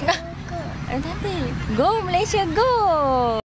cakap, nanti go Malaysia go.